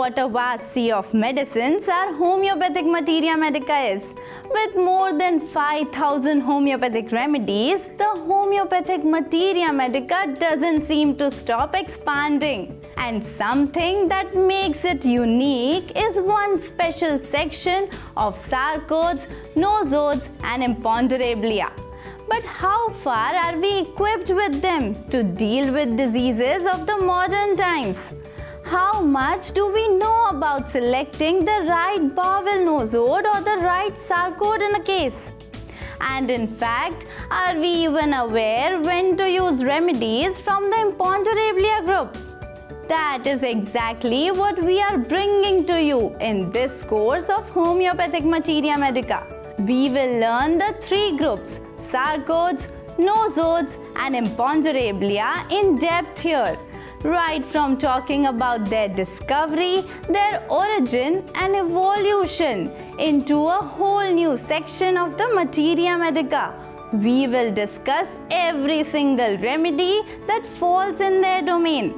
what a vast sea of medicines our homeopathic Materia Medica is. With more than 5,000 homeopathic remedies, the homeopathic Materia Medica doesn't seem to stop expanding. And something that makes it unique is one special section of sarcodes, nosodes and imponderabilia. But how far are we equipped with them to deal with diseases of the modern times? How much do we know about selecting the right bowel nosode or the right sarcode in a case? And in fact, are we even aware when to use remedies from the imponderabilia group? That is exactly what we are bringing to you in this course of Homeopathic Materia Medica. We will learn the three groups, sarcodes, nosodes and imponderabilia in depth here, right from talking about their discovery, their origin and evolution into a whole new section of the Materia Medica. We will discuss every single remedy that falls in their domain.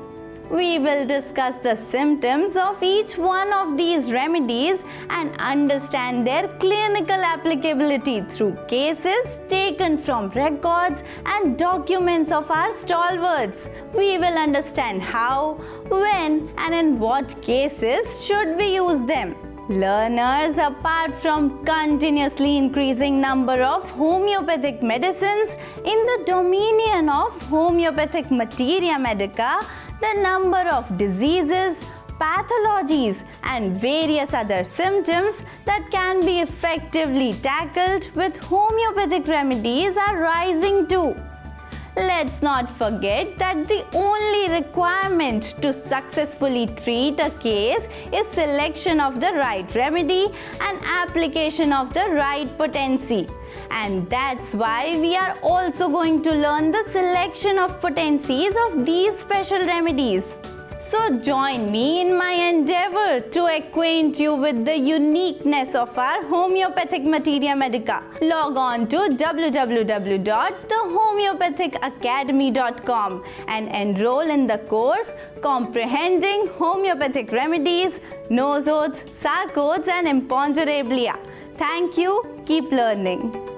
We will discuss the symptoms of each one of these remedies and understand their clinical applicability through cases taken from records and documents of our stalwarts. We will understand how, when and in what cases should we use them. Learners, apart from continuously increasing number of homeopathic medicines in the dominion of homeopathic Materia Medica, the number of diseases, pathologies and various other symptoms that can be effectively tackled with homeopathic remedies are rising too. Let's not forget that the only requirement to successfully treat a case is selection of the right remedy and application of the right potency. And that's why we are also going to learn the selection of potencies of these special remedies. So join me in my endeavor to acquaint you with the uniqueness of our homeopathic Materia Medica. Log on to www.thehomeopathicacademy.com and enroll in the course Comprehending Homeopathic Remedies, Nosodes, Sarcodes and Imponderabilia. Thank you. Keep learning.